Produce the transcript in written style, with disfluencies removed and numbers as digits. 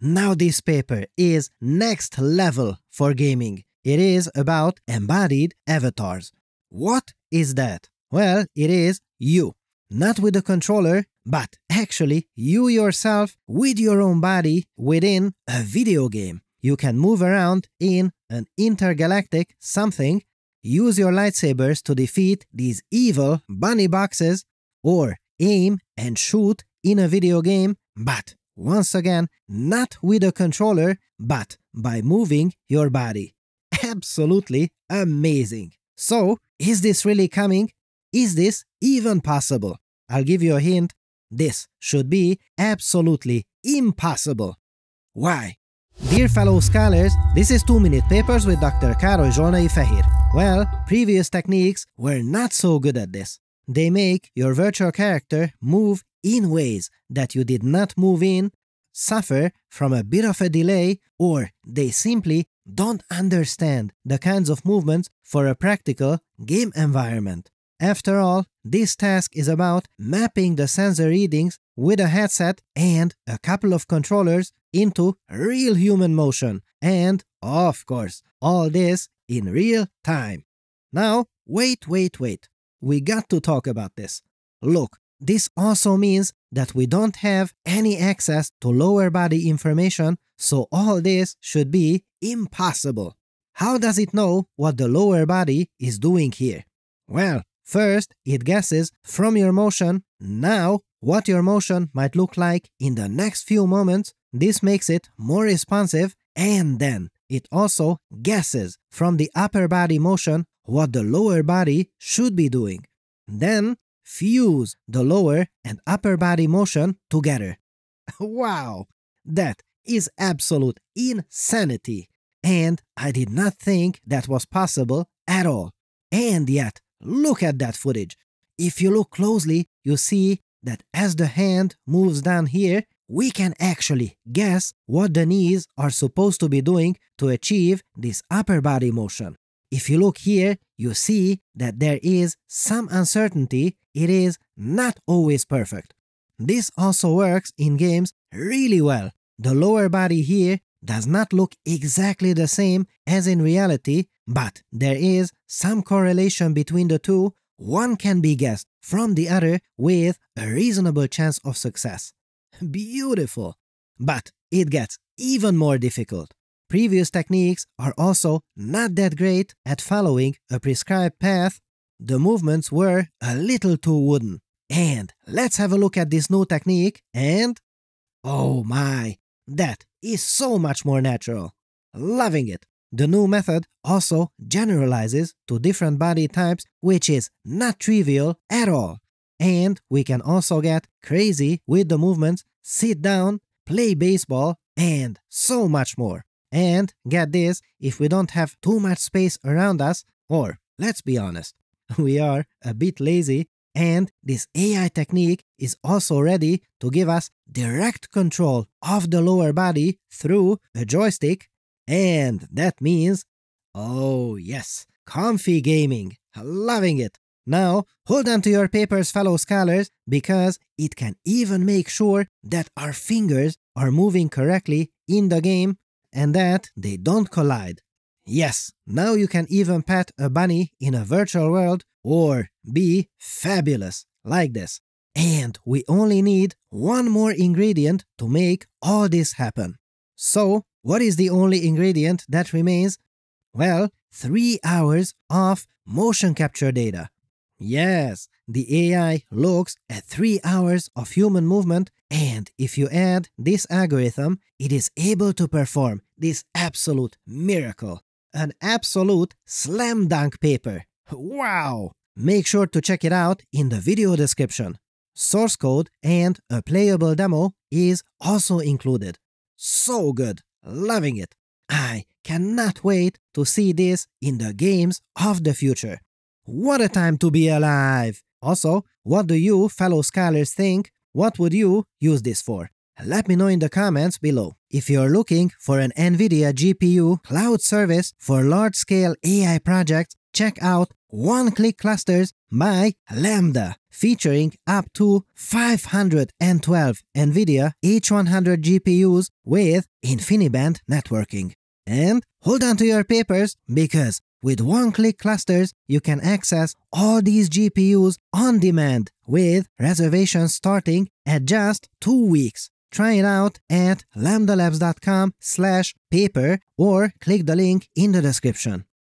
Now this paper is next level for gaming. It is about embodied avatars. What is that? Well, it is you. Not with a controller, but actually you yourself with your own body within a video game. You can move around in an intergalactic something, use your lightsabers to defeat these evil bunny boxes, or aim and shoot in a video game, but once again, not with a controller, but by moving your body. Absolutely amazing! So, is this really coming? Is this even possible? I'll give you a hint. This should be absolutely impossible. Why? Dear fellow scholars, this is 2 Minute Papers with Dr. Károly Zsolnai-Fehér. Well, previous techniques were not so good at this. They make your virtual character move in ways that you did not move in, suffer from a bit of a delay, or they simply don't understand the kinds of movements for a practical game environment. After all, this task is about mapping the sensor readings with a headset and a couple of controllers into real human motion, and, of course, all this in real time. Now, wait. We got to talk about this. Look, this also means that we don't have any access to lower body information, so all this should be impossible. How does it know what the lower body is doing here? Well, first, it guesses from your motion now what your motion might look like in the next few moments. This makes it more responsive, and then it also guesses from the upper body motion what the lower body should be doing. Then fuse the lower and upper body motion together. Wow! That is absolute insanity! And I did not think that was possible at all. And yet, look at that footage. If you look closely, you see that as the hand moves down here, we can actually guess what the knees are supposed to be doing to achieve this upper body motion. If you look here, you see that there is some uncertainty. It is not always perfect. This also works in games really well. The lower body here does not look exactly the same as in reality, but there is some correlation between the two. One can be guessed from the other with a reasonable chance of success. Beautiful! But it gets even more difficult. Previous techniques are also not that great at following a prescribed path. The movements were a little too wooden. And let's have a look at this new technique and... oh my! That is so much more natural. Loving it! The new method also generalizes to different body types, which is not trivial at all. And we can also get crazy with the movements, sit down, play baseball, and so much more. And get this, if we don't have too much space around us, or let's be honest, we are a bit lazy, and this AI technique is also ready to give us direct control of the lower body through a joystick, and that means, oh yes, comfy gaming, loving it! Now, hold on to your papers, fellow scholars, because it can even make sure that our fingers are moving correctly in the game and that they don't collide. Yes, now you can even pet a bunny in a virtual world or be fabulous like this. And we only need one more ingredient to make all this happen. So, what is the only ingredient that remains? Well, 3 hours of motion capture data. Yes, the AI looks at 3 hours of human movement, and if you add this algorithm, it is able to perform this absolute miracle. An absolute slam dunk paper. Wow! Make sure to check it out in the video description. Source code and a playable demo is also included. So good! Loving it! I cannot wait to see this in the games of the future. What a time to be alive! Also, what do you, fellow scholars, think? What would you use this for? Let me know in the comments below. If you're looking for an NVIDIA GPU cloud service for large-scale AI projects, check out OneClick Clusters by Lambda, featuring up to 512 NVIDIA H100 GPUs with InfiniBand networking. And hold on to your papers, because with OneClick Clusters you can access all these GPUs on demand, with reservations starting at just 2 weeks. Try it out at lambdalabs.com/paper or click the link in the description.